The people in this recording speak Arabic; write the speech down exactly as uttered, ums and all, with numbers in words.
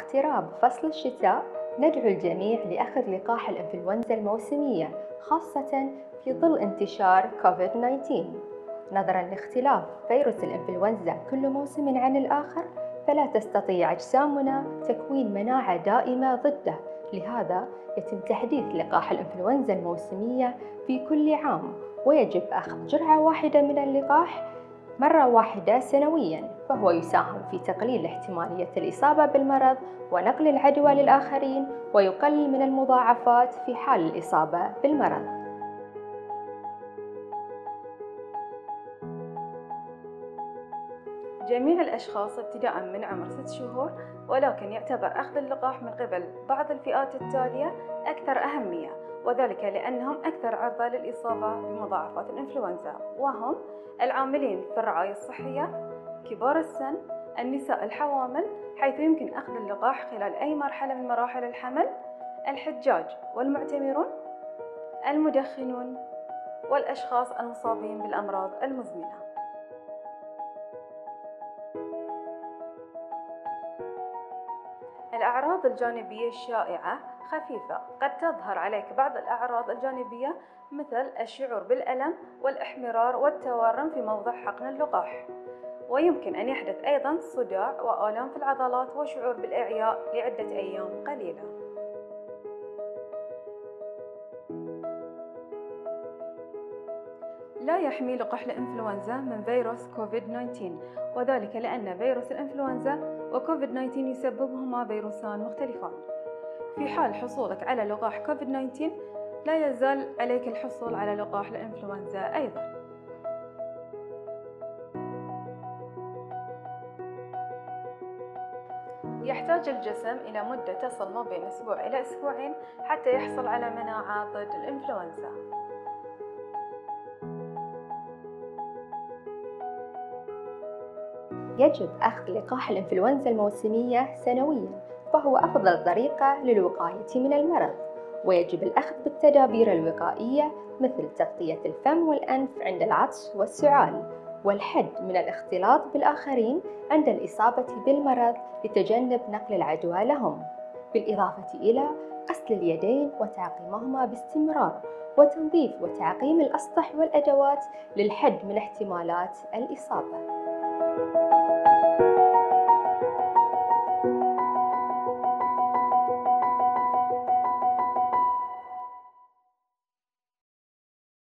اقتراب فصل الشتاء ندعو الجميع لأخذ لقاح الإنفلونزا الموسمية، خاصة في ظل انتشار كوفيد تسعة عشر. نظراً لاختلاف فيروس الإنفلونزا كل موسم عن الآخر، فلا تستطيع أجسامنا تكوين مناعة دائمة ضده، لهذا يتم تحديث لقاح الإنفلونزا الموسمية في كل عام، ويجب أخذ جرعة واحدة من اللقاح مرة واحدة سنوياً، فهو يساهم في تقليل احتمالية الإصابة بالمرض ونقل العدوى للآخرين، ويقلل من المضاعفات في حال الإصابة بالمرض. جميع الأشخاص ابتداءً من عمر ست شهور، ولكن يعتبر أخذ اللقاح من قبل بعض الفئات التالية أكثر أهمية، وذلك لأنهم أكثر عرضة للإصابة بمضاعفات الإنفلونزا، وهم العاملين في الرعاية الصحية، كبار السن، النساء الحوامل، حيث يمكن أخذ اللقاح خلال أي مرحلة من مراحل الحمل، الحجاج والمعتمرون، المدخنون، والأشخاص المصابين بالأمراض المزمنة. الأعراض الجانبية الشائعة خفيفة، قد تظهر عليك بعض الأعراض الجانبية مثل الشعور بالألم والإحمرار والتورم في موضع حقن اللقاح، ويمكن أن يحدث أيضاً صداع وآلام في العضلات وشعور بالإعياء لعدة أيام قليلة. لا يحمي لقاح الإنفلونزا من فيروس كوفيد تسعة عشر، وذلك لأن فيروس الإنفلونزا وكوفيد تسعة عشر يسببهما فيروسان مختلفان. في حال حصولك على لقاح كوفيد تسعة عشر، لا يزال عليك الحصول على لقاح الإنفلونزا أيضاً. يحتاج الجسم إلى مدة تصل ما بين أسبوع إلى أسبوعين حتى يحصل على مناعة ضد الإنفلونزا. يجب أخذ لقاح الإنفلونزا الموسمية سنوياً، فهو أفضل طريقة للوقاية من المرض، ويجب الأخذ بالتدابير الوقائية مثل تغطية الفم والأنف عند العطس والسعال، والحد من الاختلاط بالآخرين عند الإصابة بالمرض لتجنب نقل العدوى لهم، بالإضافة إلى غسل اليدين وتعقيمهما باستمرار، وتنظيف وتعقيم الأسطح والأدوات للحد من احتمالات الإصابة.